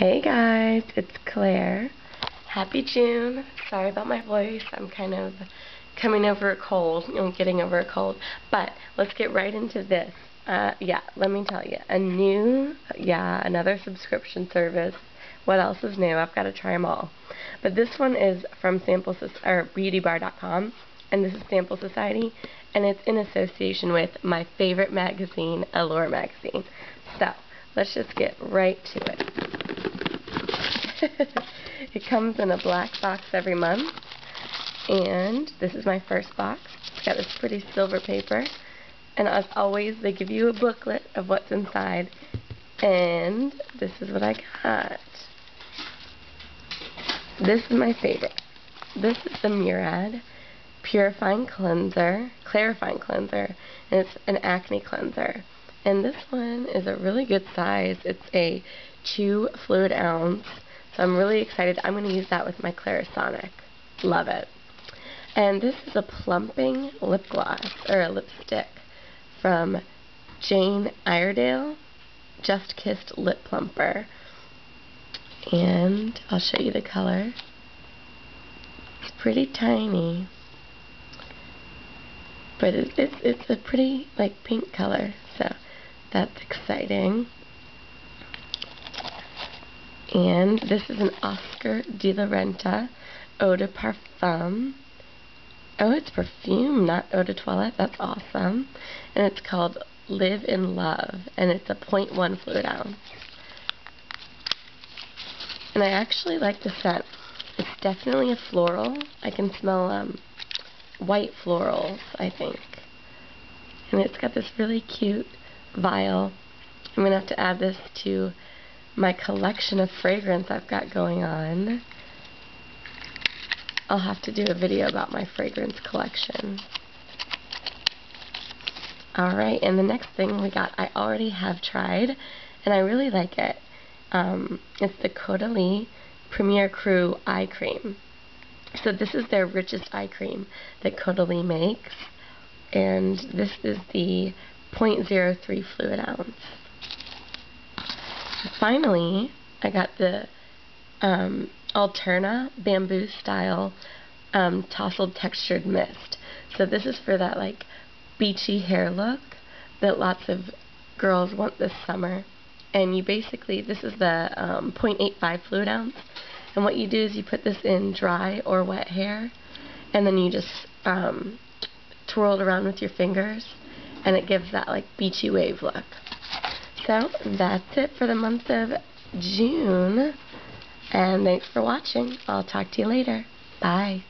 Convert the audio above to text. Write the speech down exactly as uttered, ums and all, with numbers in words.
Hey guys, it's Claire. Happy June. Sorry about my voice. I'm kind of coming over a cold, you know, getting over a cold. But let's get right into this. Uh, yeah, let me tell you, a new, yeah, another subscription service. What else is new? I've got to try them all. But this one is from Sample Society, or Beauty Bar dot com, and this is Sample Society, and it's in association with my favorite magazine, Allure Magazine. So let's just get right to it. It comes in a black box every month, and this is my first box. It's got this pretty silver paper, and as always they give you a booklet of what's inside, and this is what I got. This is my favorite. This is the Murad Purifying Cleanser, Clarifying Cleanser, and it's an acne cleanser. And this one is a really good size. It's a two fluid ounce. So I'm really excited. I'm going to use that with my Clarisonic. Love it. And this is a plumping lip gloss, or a lipstick, from Jane Iredale, Just Kissed Lip Plumper. And I'll show you the color. It's pretty tiny. But it, it, it's a pretty, like, pink color, so that's exciting. And this is an Oscar de la Renta Eau de Parfum. Oh, it's perfume, not Eau de Toilette. That's awesome. And it's called Live in Love, and it's a point one fluid ounce. And I actually like the scent. It's definitely a floral. I can smell um, white florals, I think. And it's got this really cute vial. I'm going to have to add this to my collection of fragrance I've got going on. I'll have to do a video about my fragrance collection. Alright, and the next thing we got I already have tried, and I really like it. Um, it's the Caudalie Premier Cru Eye Cream. So this is their richest eye cream that Caudalie makes, and this is the point zero three fluid ounce. Finally, I got the um, Alterna Bamboo Style um, Tousled Textured Mist. So this is for that, like, beachy hair look that lots of girls want this summer. And you basically, this is the um, point eight five fluid ounce. And what you do is you put this in dry or wet hair, and then you just um, twirl it around with your fingers, and it gives that, like, beachy wave look. So that's it for the month of June, and thanks for watching. I'll talk to you later. Bye.